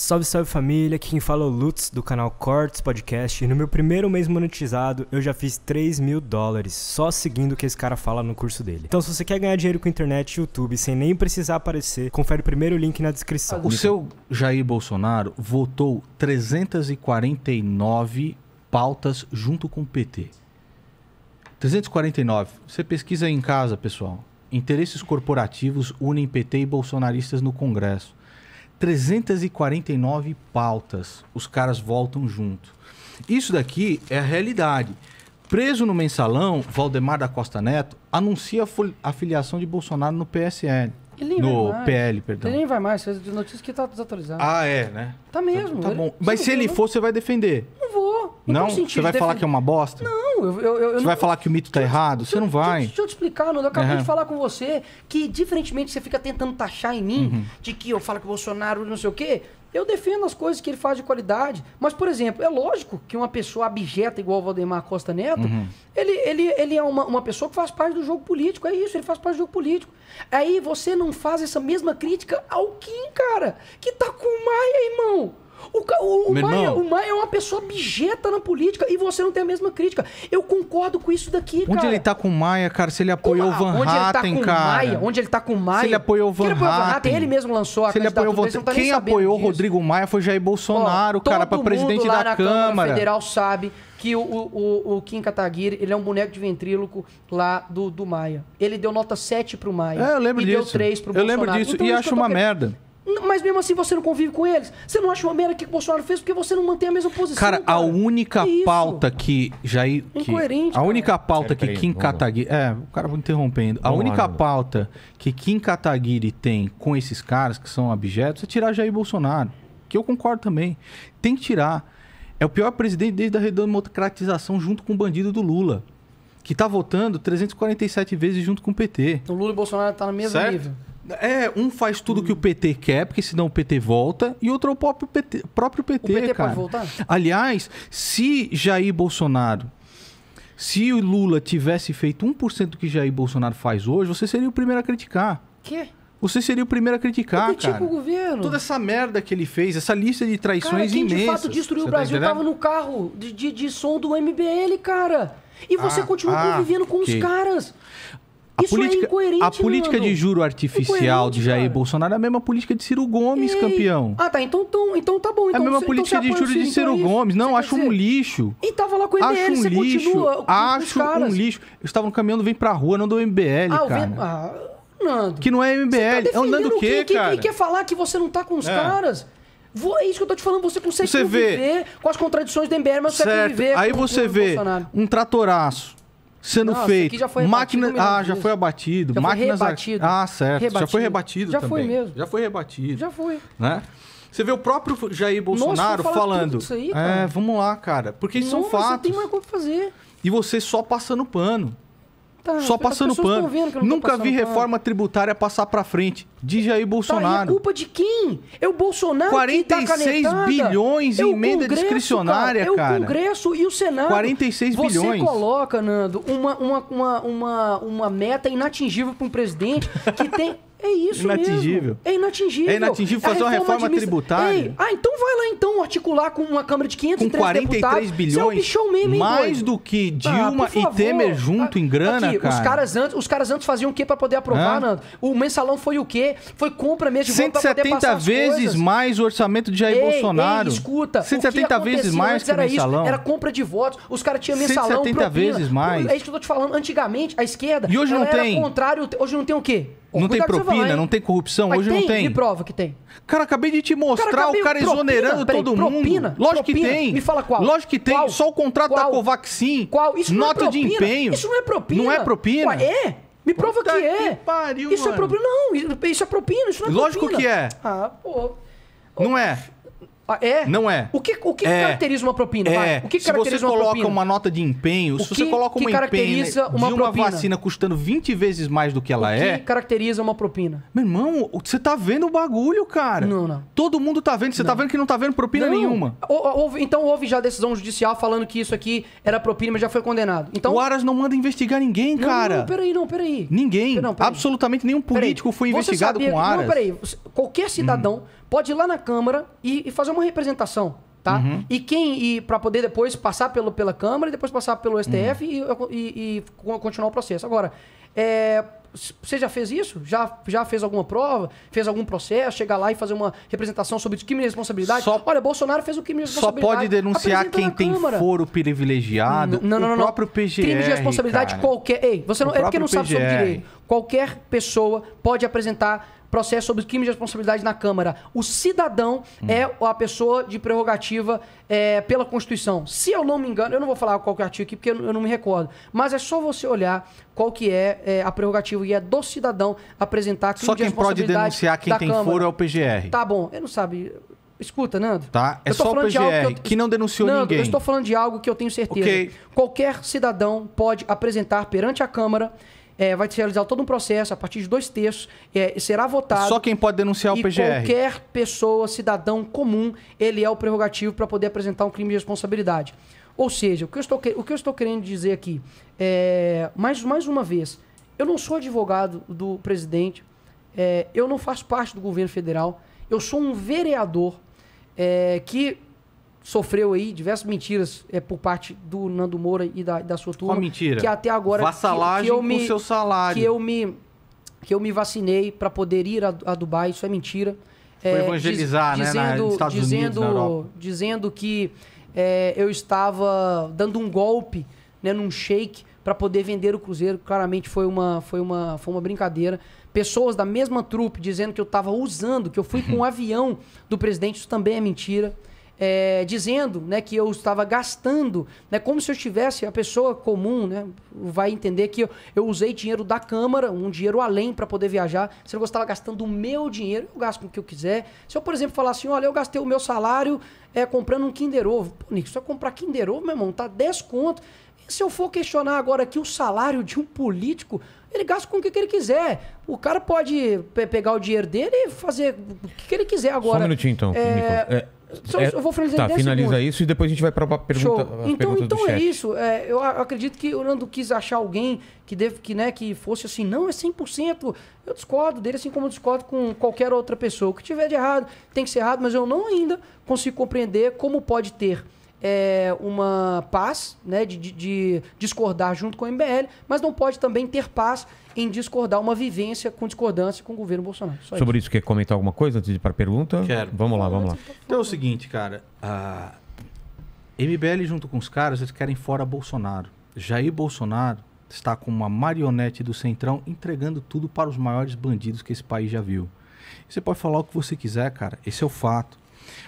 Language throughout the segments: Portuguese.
Salve, salve família, aqui quem fala é o Lutz do canal Cortes Podcast e no meu primeiro mês monetizado eu já fiz 3 mil dólares só seguindo o que esse cara fala no curso dele. Então se você quer ganhar dinheiro com internet e YouTube sem nem precisar aparecer, confere o primeiro link na descrição. O seu Jair Bolsonaro votou 349 pautas junto com o PT. 349, você pesquisa aí em casa, pessoal. Interesses corporativos unem PT e bolsonaristas no Congresso. 349 pautas, os caras voltam junto. Isso daqui é a realidade. Preso no mensalão, Valdemar da Costa Neto anuncia a filiação de Bolsonaro no PSL. No PL, perdão. Ele nem vai mais, fez notícias que tá desatualizado. Ah, é, né? Tá mesmo. Tá bom. Mas se ele for, você vai defender? Não vou. Não? Você vai falar que é uma bosta? Não, Você vai falar que o mito tá errado? Você não vai. Deixa eu te explicar, Nando. Eu acabei de falar com você que, diferentemente, você fica tentando taxar em mim de que eu falo que o Bolsonaro não sei o quê. Eu defendo as coisas que ele faz de qualidade. Mas, por exemplo, é lógico que uma pessoa abjeta igual o Valdemar Costa Neto, ele é uma pessoa que faz parte do jogo político. É isso, ele faz parte do jogo político. Aí você não faz essa mesma crítica ao Kim, cara, que tá com o Maia, irmão. O Maia é uma pessoa abjeta na política e você não tem a mesma crítica. Eu concordo com isso daqui, cara. Onde ele tá com o Maia, cara? Se ele apoiou o Van Hatten, cara. Onde ele tá com o Maia? Se ele apoiou o Van Hatten. Ele mesmo lançou a candidatura. Quem apoiou o Rodrigo Maia foi Jair Bolsonaro, cara, pra presidente da Câmara. Todo mundo lá na Câmara Federal sabe que o Kim Kataguiri, ele é um boneco de ventríloco lá do Maia. Ele deu nota 7 pro Maia. É, eu lembro disso. E deu 3 pro Bolsonaro. Eu lembro disso e acho uma merda. Mas mesmo assim você não convive com eles. Você não acha uma merda que o Bolsonaro fez porque você não mantém a mesma posição. Cara, a única pauta que Jair... Incoerente, cara. A única pauta que Kim Kataguiri... É, o cara vai interrompendo. A única pauta que Kim Kataguiri tem com esses caras que são abjetos é tirar Jair Bolsonaro. Que eu concordo também. Tem que tirar. É o pior presidente desde a redemocratização junto com o bandido do Lula. Que tá votando 347 vezes junto com o PT. Então Lula e Bolsonaro tá no mesmo nível. É, um faz tudo que o PT quer, porque senão o PT volta, e outro é o próprio PT, cara. O PT pode voltar? Aliás, se Jair Bolsonaro, se o Lula tivesse feito 1% do que Jair Bolsonaro faz hoje, você seria o primeiro a criticar. Quê? Você seria o primeiro a criticar, cara. O governo. Toda essa merda que ele fez, essa lista de traições imensas. Cara, quem de fato destruiu o Brasil tava no carro de som do MBL, cara. E você continua convivendo com os caras. A política de juro artificial de Jair Bolsonaro é a mesma política de Ciro Gomes, campeão. Ah, tá. Então tá bom. Então, é a mesma política de juro de Ciro Gomes. Não, acho um lixo. E tava lá com o MBL, você continua. Acho um lixo. Eu estava no caminhão do Vem Pra Rua, não do MBL, cara. Nando. Que não é MBL. É o Nando o quê, cara? Quem quer falar que você não tá com os caras... É isso que eu tô te falando, você consegue viver com as contradições do MBL, mas você consegue viver com o Bolsonaro. Aí você vê um tratoraço sendo feito, máquina... já foi abatido. Já máquinas... foi rebatido. Ah, certo. Rebatido. Já foi rebatido também. Já foi mesmo. Já foi rebatido. Já foi. Né? Você vê o próprio Jair Bolsonaro falando... Isso aí, cara. É, vamos lá, cara. Porque isso são fatos. Você tem mais como fazer. E você só passando pano. Tá, só passando pano. Nunca vi reforma tributária passar pra frente. De Jair Bolsonaro. Tá, e é culpa de quem? É o Bolsonaro que tá canetada. 46 bilhões em emenda discricionária, cara. É o Congresso e o Senado. 46 bilhões. Você coloca, Nando, uma meta inatingível pra um presidente que tem... É isso inatingível. Mesmo. É inatingível. É inatingível fazer uma reforma tributária. Ei, então vai lá então articular com uma Câmara de 503 deputados. 43 bilhões, é um mesmo, hein, mais do que Dilma e Temer junto em grana, aqui, cara. Os caras antes faziam o quê para poder aprovar, Nando? O mensalão foi o quê? Foi compra mesmo de voto para poder passar as coisas. 170 vezes mais o orçamento de Jair Bolsonaro. Escuta, 170 vezes mais que o mensalão. Era compra de votos. Os caras tinham mensalão, 170 vezes mais. É isso que eu tô te falando. Antigamente, a esquerda e hoje não tem. Era contrário. Hoje não tem o quê? Não tem propina, não tem corrupção, mas hoje não tem. Me prova que tem. Cara, acabei de te mostrar o cara exonerando todo mundo. Propina? Lógico que tem. Me fala qual. Lógico que tem. Só o contrato da Covaxin. Isso nota não é de empenho. Isso não é propina. Não é propina? Ué, é? Me prova que é. Pariu, isso é propina. Não, isso é propina. Isso não é lógico propina. Lógico que é. Ah, pô. Não é. É? Não é. O que caracteriza uma propina? É. O que caracteriza uma propina? Se você coloca uma nota de empenho, se você coloca uma empenho de uma vacina custando 20 vezes mais do que ela é... O que caracteriza uma propina? Meu irmão, você tá vendo o bagulho, cara. Não. Todo mundo tá vendo. Você tá vendo que não tá vendo propina nenhuma. Então houve já decisão judicial falando que isso aqui era propina, mas já foi condenado. Então... O Aras não manda investigar ninguém, cara. Não, peraí. Ninguém. Absolutamente nenhum político foi investigado com o Aras. Não, peraí. Qualquer cidadão pode ir lá na Câmara e fazer uma representação. Tá? Uhum. E para poder depois passar pela Câmara e depois passar pelo STF e continuar o processo. Agora, você já fez isso? Já fez alguma prova? Fez algum processo? Chegar lá e fazer uma representação sobre o crime de responsabilidade? Olha, Bolsonaro fez o crime de responsabilidade. Só pode denunciar quem tem foro privilegiado, o próprio PGR. Crime de responsabilidade, cara. Qualquer... Ei, você não, é porque não sabe sobre direito. Qualquer pessoa pode apresentar processo sobre crime de responsabilidade na Câmara. O cidadão é a pessoa de prerrogativa pela Constituição. Se eu não me engano, eu não vou falar qual que é o artigo aqui, porque eu não me recordo, mas é só você olhar qual que é a prerrogativa e é do cidadão apresentar crime de responsabilidade. Só quem pode denunciar quem tem foro é o PGR. Tá bom, ele não sabe... Escuta, Nando. Tá? É só o PGR, que não denunciou ninguém. Eu estou falando de algo que eu tenho certeza. Okay. Qualquer cidadão pode apresentar perante a Câmara... vai se realizar todo um processo a partir de 2 terços, será votado. Só quem pode denunciar o PGR. Qualquer pessoa, cidadão comum, ele é o prerrogativo para poder apresentar um crime de responsabilidade. Ou seja, o que eu estou querendo dizer aqui, mais uma vez, eu não sou advogado do presidente, eu não faço parte do governo federal, eu sou um vereador que... sofreu aí diversas mentiras por parte do Nando Moura e da sua turma. Uma mentira. Que até agora... Vassalagem com seu salário. Que eu me vacinei para poder ir a Dubai. Isso é mentira. Foi evangelizar, né? Nos Estados Unidos, na Europa. Dizendo que eu estava dando um golpe, né, num shake para poder vender o Cruzeiro. Claramente foi uma brincadeira. Pessoas da mesma trupe dizendo que eu estava usando, que eu fui com o avião do presidente. Isso também é mentira. Dizendo, né, que eu estava gastando, né, como se eu estivesse, a pessoa comum, né, vai entender que eu usei dinheiro da Câmara, um dinheiro além para poder viajar. Se eu estava gastando o meu dinheiro, eu gasto com o que eu quiser. Se eu, por exemplo, falar assim, olha, eu gastei o meu salário comprando um Kinder Ovo. Pô, Nico, só comprar Kinder Ovo, meu irmão, tá 10 conto. Se eu for questionar agora aqui o salário de um político, ele gasta com o que ele quiser. O cara pode pegar o dinheiro dele e fazer o que ele quiser agora. Só um minutinho, então. Eu vou finalizar em 10 finaliza segundos. Isso e depois a gente vai para a pergunta do chat. Isso. Eu acredito que o Nando quis achar alguém que fosse assim, não, é 100%. Eu discordo dele, assim como eu discordo com qualquer outra pessoa. O que tiver de errado tem que ser errado, mas eu não ainda consigo compreender como pode ter... uma paz, né, de discordar junto com o MBL, mas não pode também ter paz em discordar, uma vivência com discordância com o governo Bolsonaro. Sobre isso, quer comentar alguma coisa antes de ir para a pergunta? Quero. Vamos lá. Então é o seguinte, cara. A MBL junto com os caras, eles querem fora Bolsonaro. Jair Bolsonaro está com uma marionete do Centrão entregando tudo para os maiores bandidos que esse país já viu. Você pode falar o que você quiser, cara. Esse é o fato.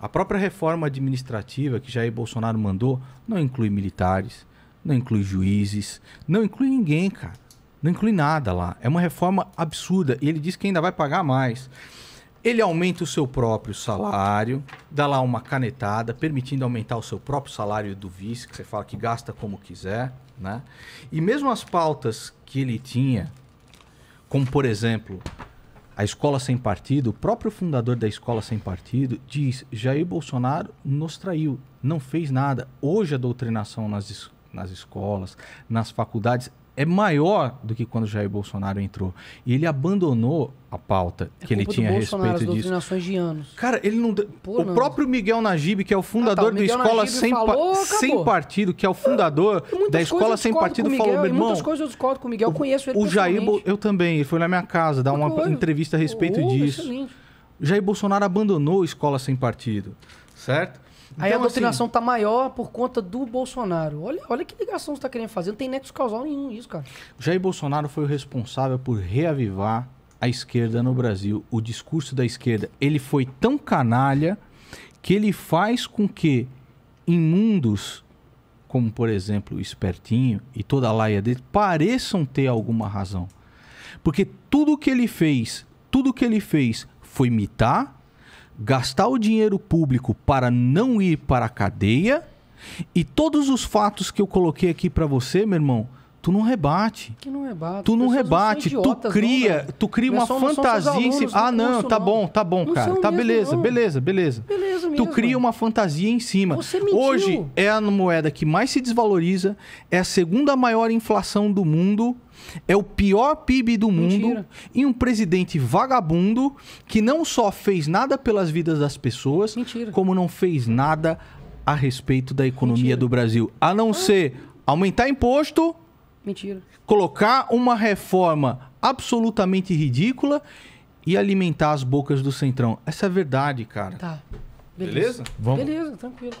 A própria reforma administrativa que Jair Bolsonaro mandou não inclui militares, não inclui juízes, não inclui ninguém, cara. Não inclui nada lá. É uma reforma absurda e ele diz que ainda vai pagar mais. Ele aumenta o seu próprio salário, dá lá uma canetada, permitindo aumentar o seu próprio salário do vice, que você fala que gasta como quiser, né? E mesmo as pautas que ele tinha, como por exemplo... A Escola Sem Partido, o próprio fundador da Escola Sem Partido, diz: Jair Bolsonaro nos traiu, não fez nada. Hoje a doutrinação nas escolas, nas faculdades, é maior do que quando Jair Bolsonaro entrou. E ele abandonou a pauta que ele tinha a respeito disso. Doutrinações de anos. Cara, ele não... Pô, o próprio Miguel Najib, que é o fundador da Escola Sem Partido, que é o fundador da Escola Sem Partido, falou, meu irmão... Muitas coisas eu discordo com o Miguel, eu conheço ele pessoalmente. Eu também, ele foi na minha casa dar uma entrevista a respeito disso. Excelente. Jair Bolsonaro abandonou a Escola Sem Partido, certo? Então, aí a doutrinação está maior por conta do Bolsonaro. Olha que ligação você está querendo fazer. Não tem nexo causal nenhum nisso, cara. Jair Bolsonaro foi o responsável por reavivar a esquerda no Brasil. O discurso da esquerda. Ele foi tão canalha que ele faz com que imundos, como por exemplo o Espertinho e toda a laia dele, pareçam ter alguma razão. Porque tudo que ele fez foi imitar, gastar o dinheiro público para não ir para a cadeia, e todos os fatos que eu coloquei aqui para você, meu irmão, Tu não rebate. Que não rebate. Tu não rebate. Tu cria uma fantasia em cima. Ah, não, tá bom, cara. Tá, beleza. Beleza mesmo. Tu cria uma fantasia em cima. Você mentiu. Hoje é a moeda que mais se desvaloriza, é a segunda maior inflação do mundo, é o pior PIB do mundo. Mentira. E um presidente vagabundo que não só fez nada pelas vidas das pessoas, mentira, como não fez nada a respeito da economia, mentira, do Brasil. A não ser aumentar imposto... Mentira. Colocar uma reforma absolutamente ridícula e alimentar as bocas do Centrão. Essa é a verdade, cara. Tá. Beleza? Vamos. Beleza, tranquilo.